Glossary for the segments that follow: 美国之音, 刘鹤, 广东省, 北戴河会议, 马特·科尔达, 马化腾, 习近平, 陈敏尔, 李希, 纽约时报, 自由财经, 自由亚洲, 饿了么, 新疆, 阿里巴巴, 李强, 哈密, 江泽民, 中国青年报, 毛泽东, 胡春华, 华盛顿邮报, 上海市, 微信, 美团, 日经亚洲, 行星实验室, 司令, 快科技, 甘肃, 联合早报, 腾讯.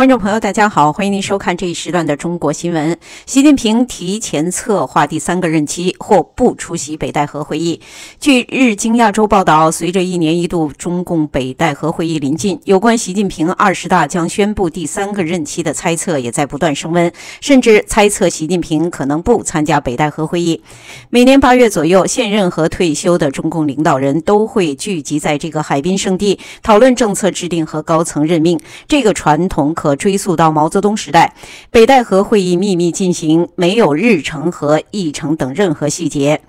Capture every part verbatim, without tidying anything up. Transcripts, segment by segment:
观众朋友，大家好，欢迎您收看这一时段的中国新闻。习近平提前策划第三个任期，或不出席北戴河会议。据日经亚洲报道，随着一年一度中共北戴河会议临近，有关习近平二十大将宣布第三个任期的猜测也在不断升温，甚至猜测习近平可能不参加北戴河会议。每年八月左右，现任和退休的中共领导人都会聚集在这个海滨圣地，讨论政策制定和高层任命。这个传统可追溯到毛泽东时代，北戴河会议秘密进行，没有日程和议程等任何细节。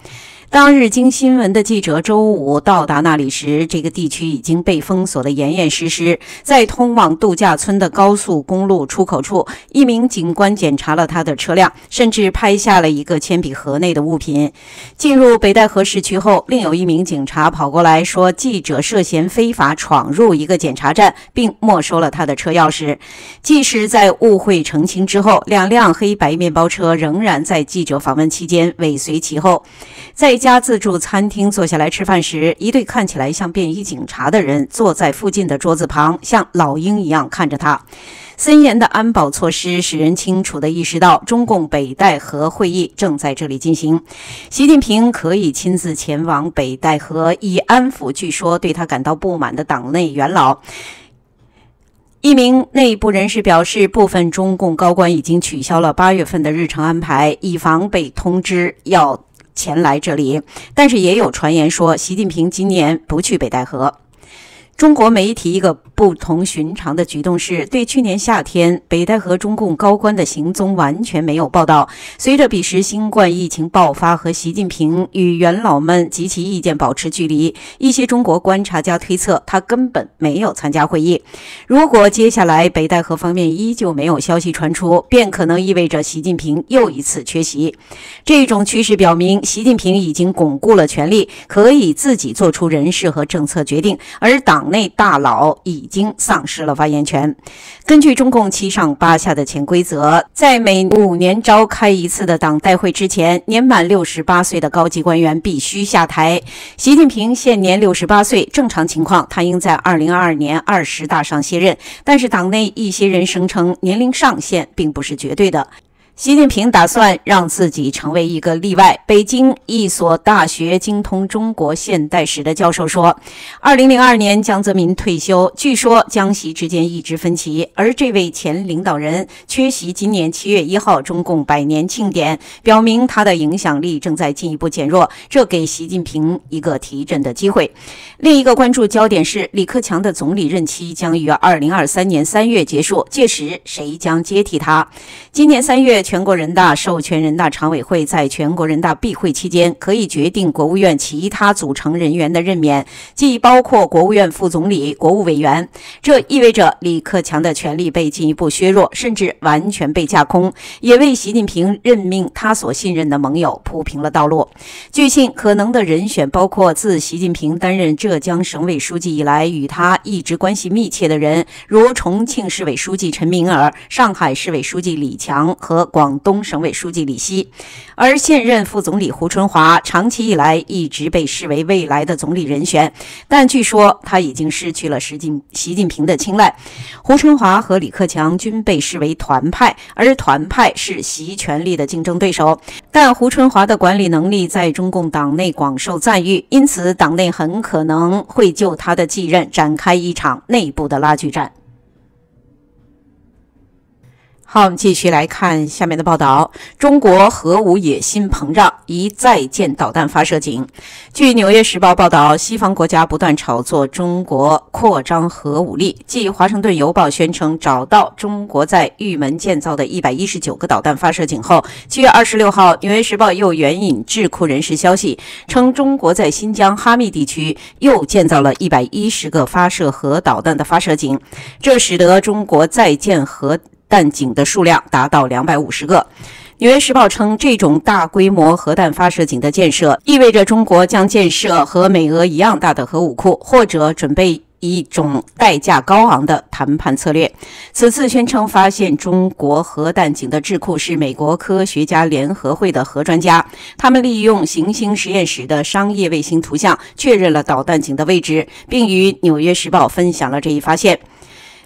当日经新闻的记者周五到达那里时，这个地区已经被封锁得严严实实。在通往度假村的高速公路出口处，一名警官检查了他的车辆，甚至拍下了一个铅笔盒内的物品。进入北戴河市区后，另有一名警察跑过来说，记者涉嫌非法闯入一个检查站，并没收了他的车钥匙。即使在误会澄清之后，两辆黑白面包车仍然在记者访问期间尾随其后。在一家自助餐厅坐下来吃饭时，一对看起来像便衣警察的人坐在附近的桌子旁，像老鹰一样看着他。森严的安保措施使人清楚地意识到，中共北戴河会议正在这里进行。习近平可以亲自前往北戴河，以安抚据说对他感到不满的党内元老。一名内部人士表示，部分中共高官已经取消了八月份的日程安排，以防被通知要前来这里，但是也有传言说，习近平今年不去北戴河。中国媒体一个不同寻常的举动是，对去年夏天北戴河中共高官的行踪完全没有报道。随着彼时新冠疫情爆发和习近平与元老们及其意见保持距离，一些中国观察家推测他根本没有参加会议。如果接下来北戴河方面依旧没有消息传出，便可能意味着习近平又一次缺席。这种趋势表明，习近平已经巩固了权力，可以自己做出人事和政策决定，而党内大佬已经丧失了发言权。根据中共七上八下的潜规则，在每五年召开一次的党代会之前，年满六十八岁的高级官员必须下台。习近平现年六十八岁，正常情况他应在二零二二年二十大上卸任，但是党内一些人声称年龄上限并不是绝对的。习近平打算让自己成为一个例外。北京一所大学精通中国现代史的教授说，二零零二年江泽民退休，据说江习之间一直分歧，而这位前领导人缺席今年七月一号中共百年庆典，表明他的影响力正在进一步减弱，这给习近平一个提振的机会。另一个关注焦点是，李克强的总理任期将于二零二三年三月结束，届时谁将接替他？今年三月，全国人大授权人大常委会在全国人大闭会期间可以决定国务院其他组成人员的任免，即包括国务院副总理、国务委员。这意味着李克强的权力被进一步削弱，甚至完全被架空，也为习近平任命他所信任的盟友铺平了道路。据信，可能的人选包括自习近平担任浙江省委书记以来与他一直关系密切的人，如重庆市委书记陈敏尔、上海市委书记李强和广广东省委书记李希，而现任副总理胡春华长期以来一直被视为未来的总理人选，但据说他已经失去了习近平的青睐。胡春华和李克强均被视为团派，而团派是习权力的竞争对手，但胡春华的管理能力在中共党内广受赞誉，因此党内很可能会就他的继任展开一场内部的拉锯战。好，我们继续来看下面的报道。中国核武野心膨胀，一再见导弹发射井。据《纽约时报》报道，西方国家不断炒作中国扩张核武力。继《华盛顿邮报》宣称找到中国在玉门建造的一百一十九个导弹发射井后， 七月二十六号，《纽约时报》又援引智库人士消息，称中国在新疆哈密地区又建造了一百一十个发射核导弹的发射井，这使得中国再建核弹井的数量达到两百五十个。纽约时报称，这种大规模核弹发射井的建设意味着中国将建设和美俄一样大的核武库，或者准备一种代价高昂的谈判策略。此次宣称发现中国核弹井的智库是美国科学家联合会的核专家，他们利用行星实验室的商业卫星图像确认了导弹井的位置，并与《纽约时报》分享了这一发现。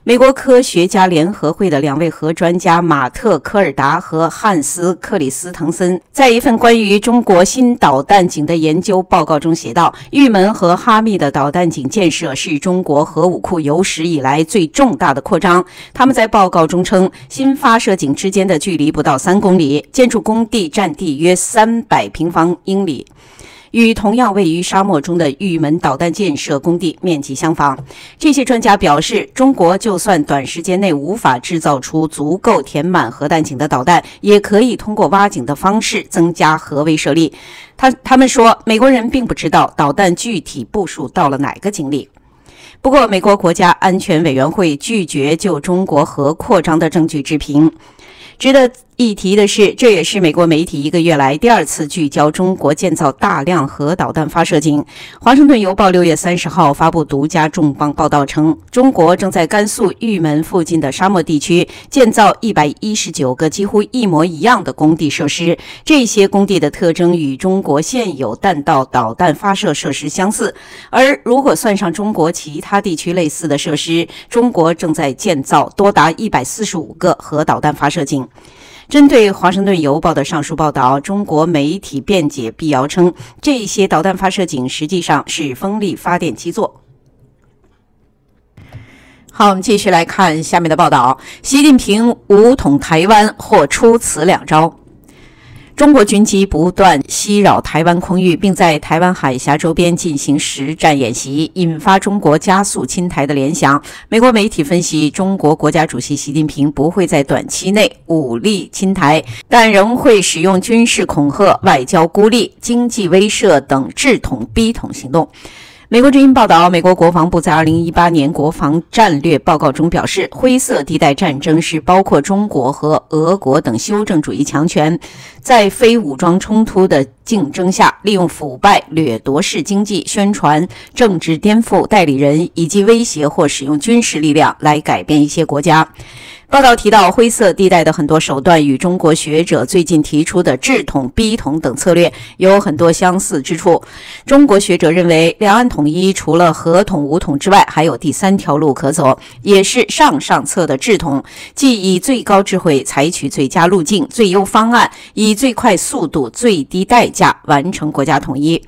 美国科学家联合会的两位核专家马特·科尔达和汉斯·克里斯滕森在一份关于中国新导弹井的研究报告中写道，玉门和哈密的导弹井建设是中国核武库有史以来最重大的扩张。他们在报告中称，新发射井之间的距离不到三公里，建筑工地占地约三百平方英里。 与同样位于沙漠中的玉门导弹建设工地面积相仿，这些专家表示，中国就算短时间内无法制造出足够填满核弹井的导弹，也可以通过挖井的方式增加核威慑力。他他们说，美国人并不知道导弹具体部署到了哪个井里。 不过，美国国家安全委员会拒绝就中国核扩张的证据置评。值得一提的是，这也是美国媒体一个月来第二次聚焦中国建造大量核导弹发射井。《华盛顿邮报》六月三十号发布独家重磅报道称，中国正在甘肃玉门附近的沙漠地区建造一百一十九个几乎一模一样的工地设施。这些工地的特征与中国现有弹道导弹发射设施相似，而如果算上中国其他 其他地区类似的设施，中国正在建造多达一百四十五个核导弹发射井。针对《华盛顿邮报》的上述报道，中国媒体辩解辟谣称，这些导弹发射井实际上是风力发电基座。 好，我们继续来看下面的报道：习近平武统台湾或出此两招。 中国军机不断袭扰台湾空域，并在台湾海峡周边进行实战演习，引发中国加速侵台的联想。美国媒体分析，中国国家主席习近平不会在短期内武力侵台，但仍会使用军事恐吓、外交孤立、经济威慑等制统逼统行动。 美国之音报道，美国国防部在二零一八年国防战略报告中表示，灰色地带战争是包括中国和俄国等修正主义强权，在非武装冲突的竞争下，利用腐败、掠夺式经济、宣传、政治颠覆、代理人以及威胁或使用军事力量来改变一些国家。 报道提到，灰色地带的很多手段与中国学者最近提出的制统、逼统等策略有很多相似之处。中国学者认为，两岸统一除了合统、武统之外，还有第三条路可走，也是上上策的制统，即以最高智慧采取最佳路径、最优方案，以最快速度、最低代价完成国家统一。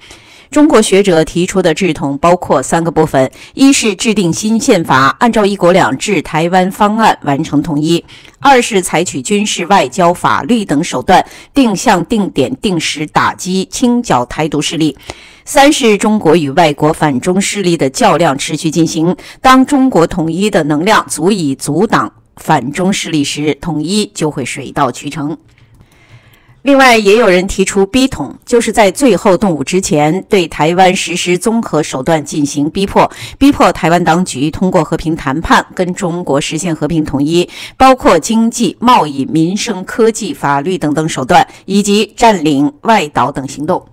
中国学者提出的制统包括三个部分：一是制定新宪法，按照“一国两制”台湾方案完成统一；二是采取军事、外交、法律等手段，定向、定点、定时打击、清剿台独势力；三是中国与外国反中势力的较量持续进行，当中国统一的能量足以阻挡反中势力时，统一就会水到渠成。 另外，也有人提出逼统，就是在最后动武之前，对台湾实施综合手段进行逼迫，逼迫台湾当局通过和平谈判跟中国实现和平统一，包括经济、贸易、民生、科技、法律等等手段，以及占领外岛等行动。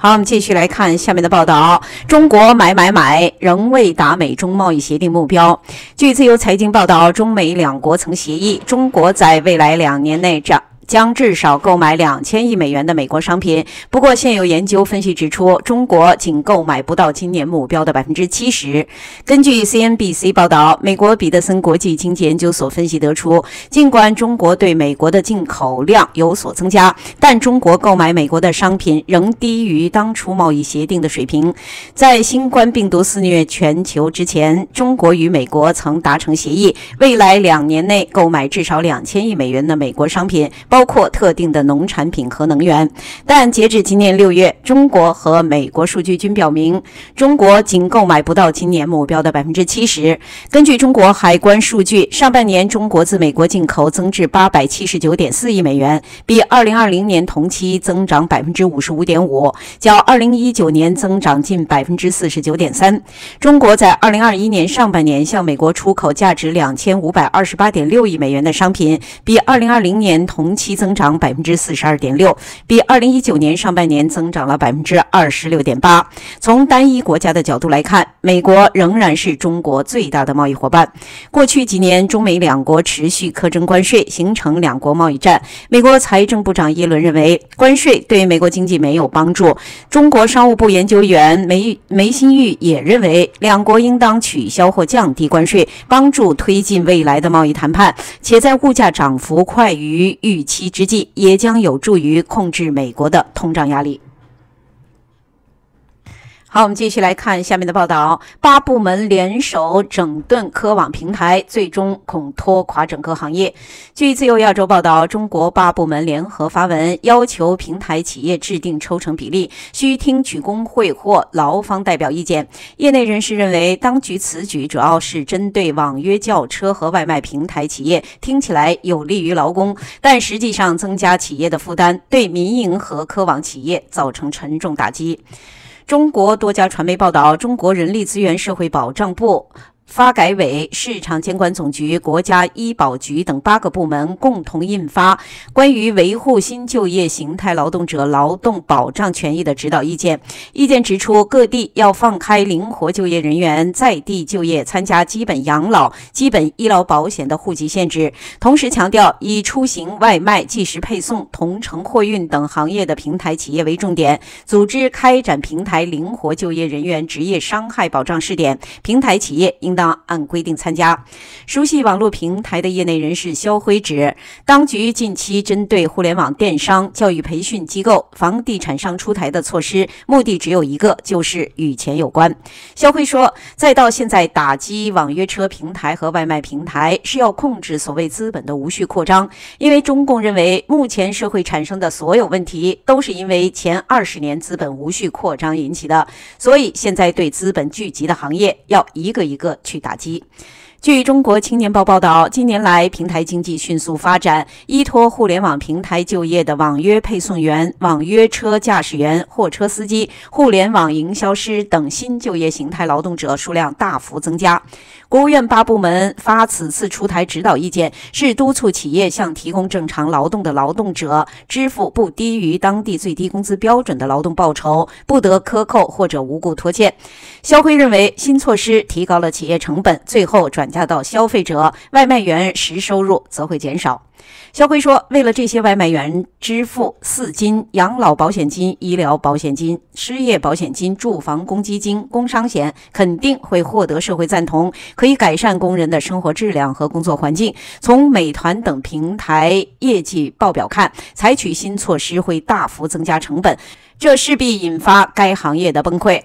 好，我们继续来看下面的报道。中国买买买仍未达美中贸易协定目标。据自由财经报道，中美两国曾协议，中国在未来两年内涨。 将至少购买两千亿美元的美国商品。不过，现有研究分析指出，中国仅购买不到今年目标的 百分之七十。根据 C N B C 报道，美国彼得森国际经济研究所分析得出，尽管中国对美国的进口量有所增加，但中国购买美国的商品仍低于当初贸易协定的水平。在新冠病毒肆虐全球之前，中国与美国曾达成协议，未来两年内购买至少两千亿美元的美国商品，包。 包括特定的农产品和能源，但截至今年六月，中国和美国数据均表明，中国仅购买不到今年目标的 百分之七十。根据中国海关数据，上半年中国自美国进口增至 八百七十九点四亿美元，比二零二零年同期增长 百分之五十五点五， 较二零一九年增长近 百分之四十九点三。中国在二零二一年上半年向美国出口价值 两千五百二十八点六亿美元的商品，比二零二零年同期期增长 百分之四十二点六， 比二零一九年上半年增长了 百分之二十六点八。从单一国家的角度来看，美国仍然是中国最大的贸易伙伴。过去几年，中美两国持续苛征关税，形成两国贸易战。美国财政部长耶伦认为，关税对美国经济没有帮助。中国商务部研究员梅梅新玉也认为，两国应当取消或降低关税，帮助推进未来的贸易谈判，且在物价涨幅快于预期之际，也将有助于控制美国的通胀压力。好，我们继续来看下面的报道。八部门联手整顿科网平台，最终恐拖垮整个行业。据自由亚洲报道，中国八部门联合发文，要求平台企业制定抽成比例，需听取工会或劳方代表意见。业内人士认为，当局此举主要是针对网约轿车和外卖平台企业，听起来有利于劳工，但实际上增加企业的负担，对民营和科网企业造成沉重打击。中国多家传媒报道，中国人力资源社会保障部、发改委、市场监管总局、国家医保局等八个部门共同印发《关于维护新就业形态劳动者劳动保障权益的指导意见》。意见指出，各地要放开灵活就业人员在地就业、参加基本养老、基本医疗保险的户籍限制，同时强调以出行、外卖、即时配送、同城货运等行业的平台企业为重点，组织开展平台灵活就业人员职业伤害保障试点，平台企业应当按规定参加。熟悉网络平台的业内人士肖辉指，当局近期针对互联网电商、教育培训机构、房地产商出台的措施，目的只有一个，就是与钱有关。肖辉说，再到现在打击网约车平台和外卖平台，是要控制所谓资本的无序扩张，因为中共认为，目前社会产生的所有问题都是因为前二十年资本无序扩张引起的，所以现在对资本聚集的行业要一个一个去打击。据中国青年报报道，近年来平台经济迅速发展，依托互联网平台就业的网约配送员、网约车驾驶员、货车司机、互联网营销师等新就业形态劳动者数量大幅增加。国务院八部门发此次出台指导意见，是督促企业向提供正常劳动的劳动者支付不低于当地最低工资标准的劳动报酬，不得克扣或者无故拖欠。肖辉认为，新措施提高了企业成本，最后转嫁到消费者，外卖员实收入则会减少。肖辉说，为了这些外卖员支付四金、养老保险金、医疗保险金、失业保险金、住房公积金、工伤险，肯定会获得社会赞同，可以改善工人的生活质量和工作环境。从美团等平台业绩报表看，采取新措施会大幅增加成本，这势必引发该行业的崩溃。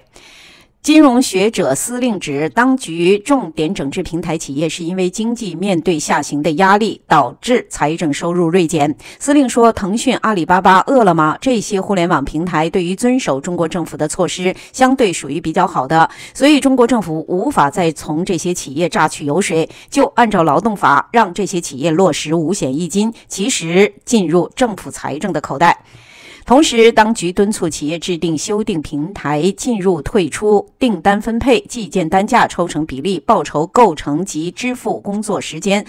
金融学者司令指，当局重点整治平台企业是因为经济面对下行的压力，导致财政收入锐减。司令说，腾讯、阿里巴巴、饿了么这些互联网平台对于遵守中国政府的措施相对属于比较好的，所以中国政府无法再从这些企业榨取油水，就按照劳动法让这些企业落实五险一金，其实进入政府财政的口袋。同时，当局敦促企业制定修订平台进入、退出、订单分配、计件单价、抽成比例、报酬构成及支付工作时间、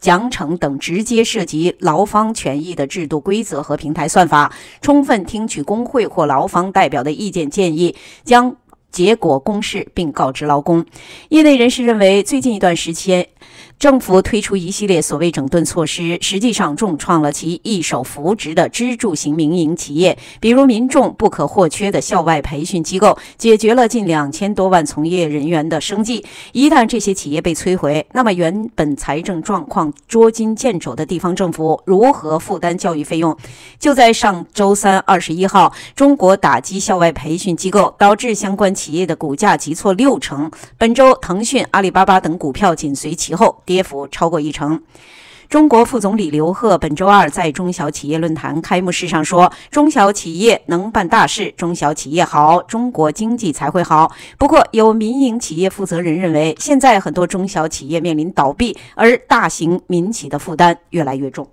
奖惩等直接涉及劳方权益的制度规则和平台算法，充分听取工会或劳方代表的意见建议，将结果公示并告知劳工。业内人士认为，最近一段时间政府推出一系列所谓整顿措施，实际上重创了其一手扶植的支柱型民营企业，比如民众不可或缺的校外培训机构，解决了近两千多万从业人员的生计。一旦这些企业被摧毁，那么原本财政状况捉襟见肘的地方政府如何负担教育费用？就在上周三二十一号，中国打击校外培训机构，导致相关企业的股价急挫六成。本周，腾讯、阿里巴巴等股票紧随其后，跌幅超过一成。中国副总理刘鹤本周二在中小企业论坛开幕式上说，中小企业能办大事，中小企业好，中国经济才会好。不过，有民营企业负责人认为，现在很多中小企业面临倒闭，而大型民企的负担越来越重。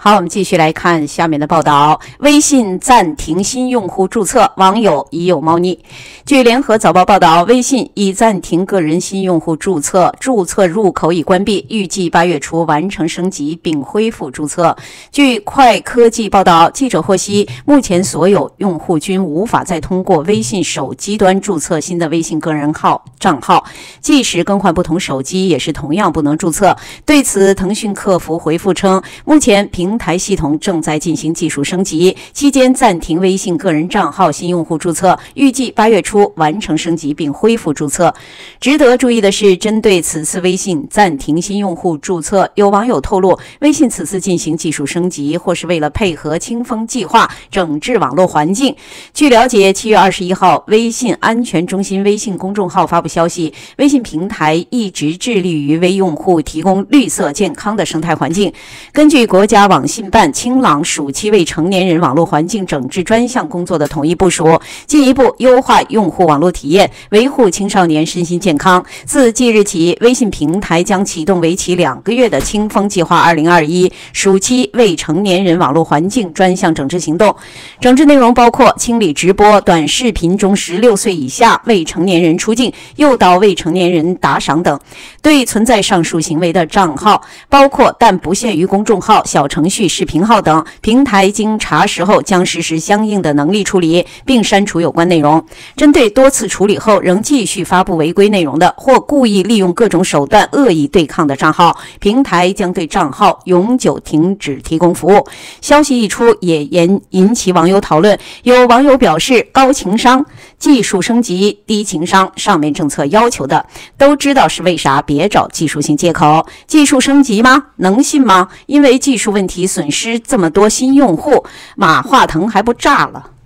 好，我们继续来看下面的报道。微信暂停新用户注册，网友已有猫腻。据联合早报报道，微信已暂停个人新用户注册，注册入口已关闭，预计八月初完成升级并恢复注册。据快科技报道，记者获悉，目前所有用户均无法再通过微信手机端注册新的微信个人号账号，即使更换不同手机，也是同样不能注册。对此，腾讯客服回复称，目前平平台系统正在进行技术升级，期间暂停微信个人账号新用户注册，预计八月初完成升级并恢复注册。值得注意的是，针对此次微信暂停新用户注册，有网友透露，微信此次进行技术升级，或是为了配合清风计划整治网络环境。据了解，七月二十一号，微信安全中心微信公众号发布消息，微信平台一直致力于为用户提供绿色健康的生态环境。根据国家网网信办清朗暑期为成年人网络环境整治专项工作的统一部署，进一步优化用户网络体验，维护青少年身心健康。自即日起，微信平台将启动为期两个月的清风计划二零二一暑期为成年人网络环境专项整治行动。整治内容包括清理直播、短视频中十六岁以下未成年人出镜、诱导未成年人打赏等。对存在上述行为的账号，包括但不限于公众号、小程序程序、视频号等，平台经查实后将实施相应的能力处理，并删除有关内容。针对多次处理后仍继续发布违规内容的，或故意利用各种手段恶意对抗的账号，平台将对账号永久停止提供服务。消息一出，也引起网友讨论。有网友表示，高情商技术升级，低情商上面政策要求的，都知道是为啥，别找技术性借口。技术升级吗？能信吗？因为技术问题损失这么多新用户，马化腾还不炸了？